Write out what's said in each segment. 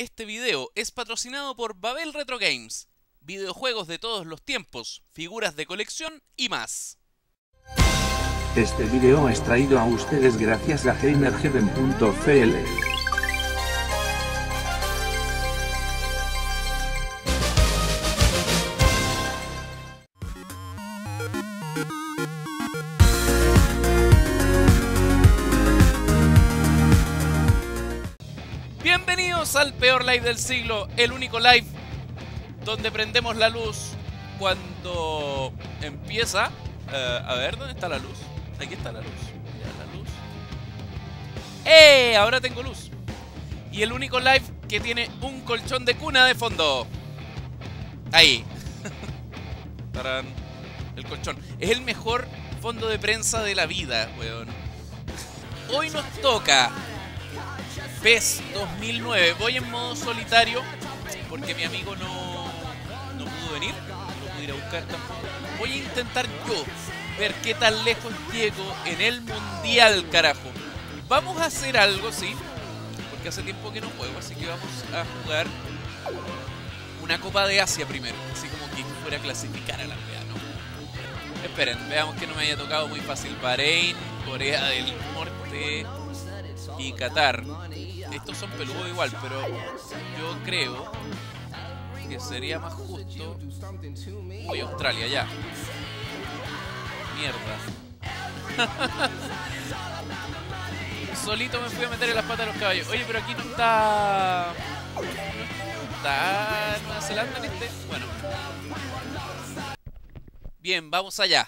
Este video es patrocinado por Babel Retro Games, videojuegos de todos los tiempos, figuras de colección y más. Este video es traído a ustedes gracias a gamerheaven.cl. Bienvenidos al peor live del siglo, el único live donde prendemos la luz cuando empieza. A ver, ¿dónde está la luz? Aquí está la luz. Mira la luz. ¡Eh! Ahora tengo luz. Y el único live que tiene un colchón de cuna de fondo. Ahí. Tarán. El colchón. Es el mejor fondo de prensa de la vida, weón. Hoy nos toca PES 2009. Voy en modo solitario porque mi amigo no pudo venir. No pude ir a buscar tampoco. Voy a intentar yo ver qué tan lejos llego en el mundial, carajo. Vamos a hacer algo, sí, porque hace tiempo que no juego, así que vamos a jugar una Copa de Asia primero, así como que fuera a clasificar a la fea, ¿no? Esperen, veamos que no me haya tocado muy fácil. Bahrein, Corea del Norte y Qatar. Estos son peludos igual, pero yo creo que sería más justo. Uy, Australia, ya. Mierda. Solito me fui a meter en las patas de los caballos. Oye, pero aquí no está Nueva Zelanda en este. Bueno. Bien, vamos allá.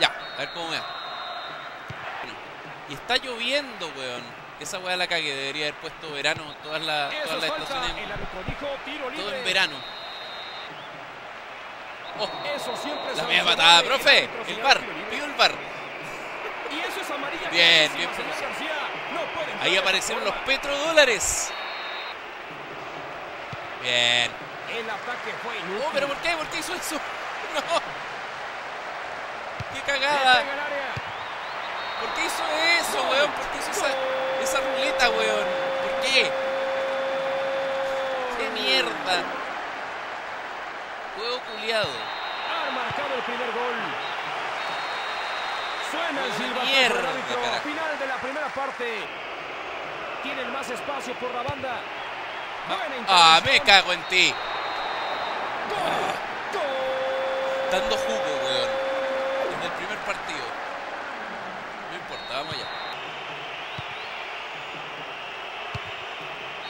Ya, a ver cómo me va. Y está lloviendo, weón. Esa weá la cagué. Debería haber puesto verano. Todas las estaciones. Todo en verano. Oh, eso siempre la media patada, profe. El bar, pido el bar. Y eso es amarilla. Bien, bien, no. Ahí aparecieron los petrodólares. Bien. El ataque fue inútil. Oh, pero ¿por qué hizo eso? No. Qué cagada. ¿Por qué hizo eso, weón? ¿Por qué hizo esa ruleta, weón? ¿Por qué? Qué mierda. Juego culiado. Ha marcado el primer gol. Suena el silbato. Final de la primera parte. Tienen más espacio por la banda. Ah, me cago en ti. Gol. Ah. Dando jugo, weón. Desde el primer partido. No importa, vamos allá.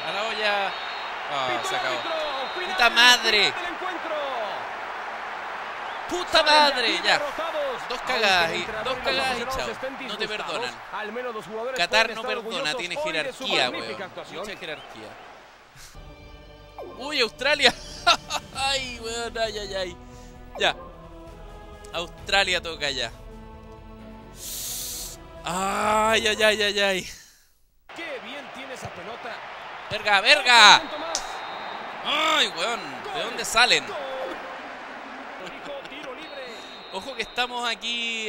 A la olla. Ah, se acabó. ¡Puta madre! ¡Puta madre! Ya. Dos cagadas y chao. No te perdonan. Qatar no perdona, tiene jerarquía, weón. Mucha jerarquía. ¡Uy, Australia! ¡Ay, weón! ¡Ay, ay, ay! Ya. Australia toca ya. ¡Ay, ay, ay, ay, ay! ¡Qué bien tiene esa pelota! ¡Verga, verga! ¡Ay, weón! ¿De dónde salen? Ojo que estamos aquí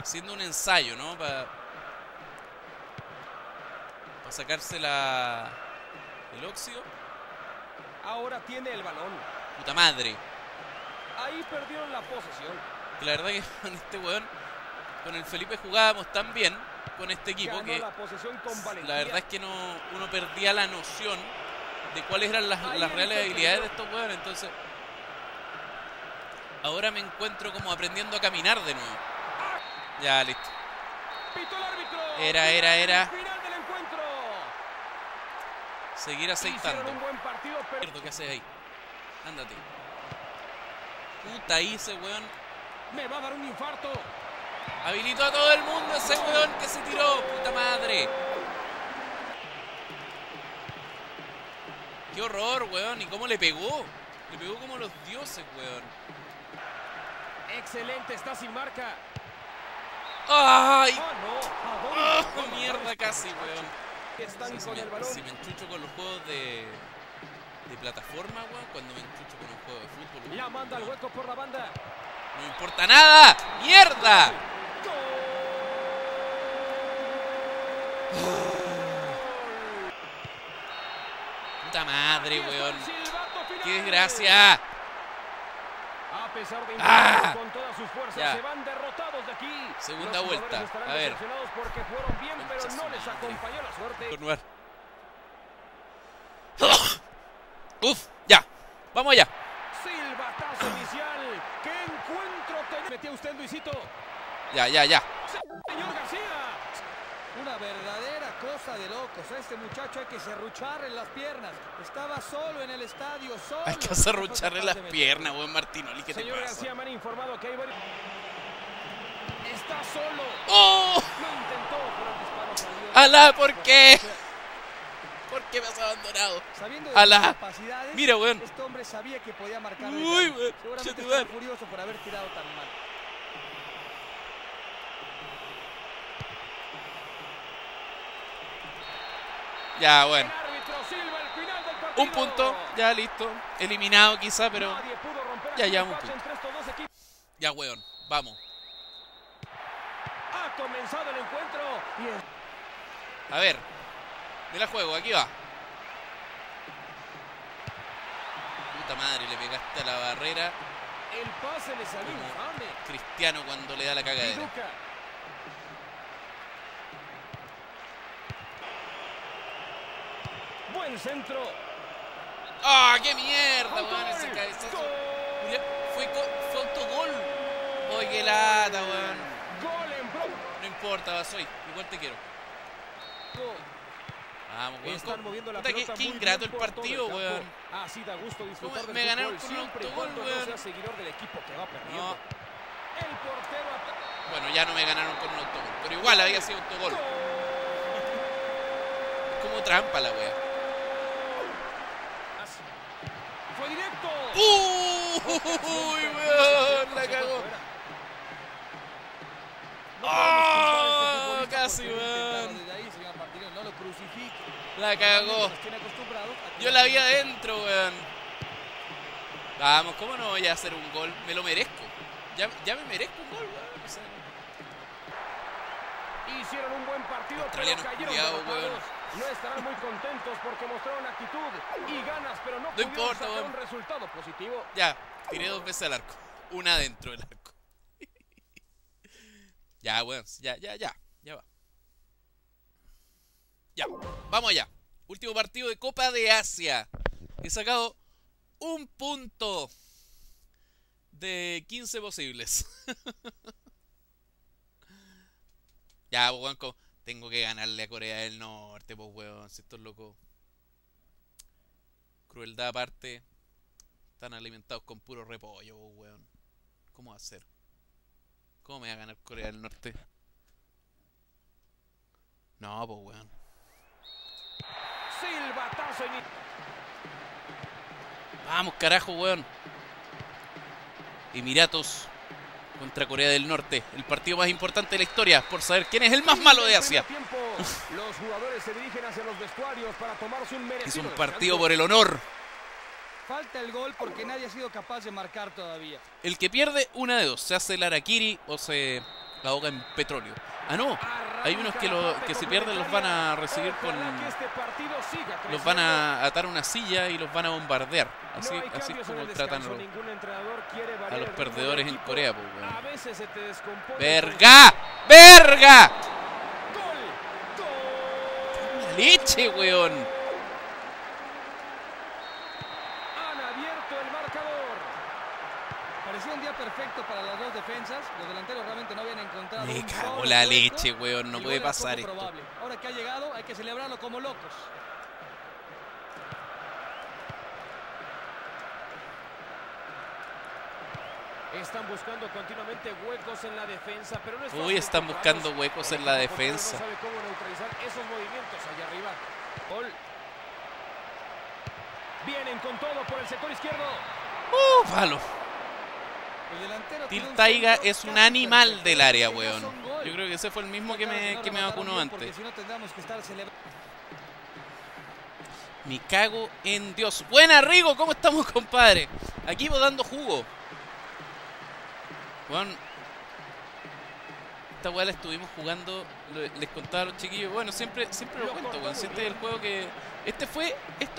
haciendo un ensayo, ¿no? Para sacarse el óxido. Ahora tiene el balón. Puta madre. Ahí perdieron la posesión. La verdad que con este weón, con el Felipe jugábamos tan bien con este equipo que la verdad es que no, uno perdía la noción de cuáles eran las reales habilidades de estos weones, entonces. Ahora me encuentro como aprendiendo a caminar de nuevo. Ya, listo. Era. Seguir aceitando. ¿Qué haces ahí? Ándate. Puta, hice, weón. Me va a dar un infarto. Habilitó a todo el mundo ese weón que se tiró. Puta madre. Qué horror, weón. ¿Y cómo le pegó? Le pegó como los dioses, weón. Excelente, está sin marca. ¡Ay! Oh, no. Mierda, casi, weón. Están con el balón. Si me enchucho con los juegos de plataforma, weón, cuando me enchucho con un juego de fútbol, weón. La manda al hueco por la banda. ¡No importa nada! ¡Mierda! Puta madre, weón. ¡Qué desgracia! A pesar de con todas sus fuerzas, ya se van derrotados de aquí. Segunda vuelta. A ver. Porque fueron bien, pero no les acompañó la suerte. Uf, ya. Vamos allá. Silbatazo inicial. ¿Qué encuentro te metía usted, Luisito? Ya. Señor García. Una verdadera cosa de locos. A este muchacho hay que serrucharle las piernas. Estaba solo en el estadio, solo. Hay que serrucharle las piernas, buen Martinoli, ¿qué te pasa? Señor García, me han informado que hay varios... Está solo. ¡Oh! Lo intentó, pero el disparo salió. ¡Alá! ¿Por qué? ¿Por qué me has abandonado? ¡Alá! Mira, weón. Este hombre sabía que podía marcar. ¡Uy, weón! Seguramente está furioso por haber tirado tan mal. Ya, bueno. Un punto, ya listo. Eliminado quizá, pero ya un punto. Ya, weón, vamos. Ha comenzado el encuentro. A ver. Me la juego, aquí va. Puta madre, le pegaste a la barrera. El pase le salió infame. Cristiano cuando le da la cagadera. Buen centro. ¡Ah, qué mierda! Weón, ese cabezazo. Fue autogol. ¡Oye, qué lata, weón! No importa, Basoy. Igual te quiero. Vamos, weón. Qué ingrato el partido, weón. Así da gusto disfrutar del fútbol. Me ganaron con un autogol, weón. No. Bueno, ya no me ganaron con un autogol. Pero igual había sido autogol. Es como trampa la wea. Fue directo. Uy, weón, la cagó. Oh, casi, weón. La cagó. Yo la vi adentro, weón. Vamos, ¿cómo no voy a hacer un gol? Me lo merezco. Ya me merezco un gol, weón. O sea, hicieron un buen partido, pero cayeron derrotados. No estarán muy contentos porque mostraron actitud y ganas, pero no pudieron sacar un resultado positivo. Ya, tiré dos veces al arco. Una dentro del arco. Ya, weón, ya va. Ya, vamos allá. Último partido de Copa de Asia. He sacado un punto de 15 posibles. Ya, Guanco, tengo que ganarle a Corea del Norte, pues, weón. Si estos locos, crueldad aparte, están alimentados con puro repollo, pues, weón. ¿Cómo va a ser? ¿Cómo me va a ganar Corea del Norte? No, pues, weón. Silbatazo. Vamos, carajo, weón. Emiratos contra Corea del Norte, el partido más importante de la historia, por saber quién es el más malo de Asia. Los jugadores se dirigen hacia los vestuarios para tomarse un merecido. Es un partido por el honor. Falta el gol porque nadie ha sido capaz de marcar todavía. El que pierde, una de dos, se hace el harakiri o se ahoga en petróleo. Ah, no, hay unos que si pierden los van a recibir con... Los van a atar a una silla y los van a bombardear. Así es como tratan a los perdedores en Corea, pues, weón. ¡Verga! ¡Verga! ¡Qué leche, weón! Un día perfecto para las dos defensas. Los delanteros realmente no habían encontrado. Me cago la leche, weón. No puede pasar esto. Ahora que ha llegado, hay que celebrarlo como locos. Están buscando continuamente huecos en la defensa, pero no es fácil. Uy, están buscando huecos en la defensa. No sabe cómo neutralizar esos movimientos allá arriba. Gol. Vienen con todo por el sector izquierdo. Palo. Til Taiga es un animal del área, weón. Yo creo que ese fue el mismo que me vacunó antes. Me cago en Dios. Buena, Rigo, ¿cómo estamos, compadre? Aquí vos dando jugo, weón. esta weá la estuvimos jugando, les contaba a los chiquillos, bueno, siempre lo cuento, weón, siempre es el juego que... Esto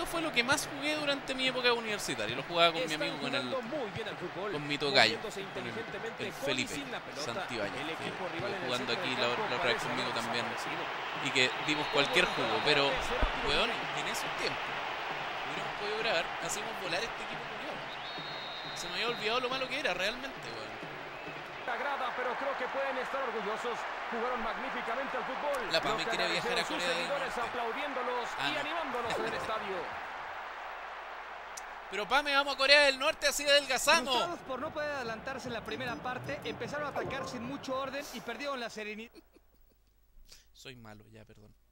fue lo que más jugué durante mi época universitaria, lo jugaba con mi amigo, con Mito Gallo, con el Felipe Santibáñez, que estuvo jugando aquí la otra vez conmigo también, y que dimos cualquier juego, pero, weón, en esos tiempos, hubiéramos podido grabar, hacíamos volar este equipo curioso, se me había olvidado lo malo que era realmente, weón. Agrada, pero creo que pueden estar orgullosos. Jugaron magníficamente al fútbol. La PAME quiere viajar a Corea del Norte, aplaudiéndolos y animándolos en el estadio. Pero PAME, vamos a Corea del Norte, así adelgazamos. Frustrados por no poder adelantarse en la primera parte, empezaron a atacar sin mucho orden y perdieron la serenidad. Soy malo ya, perdón.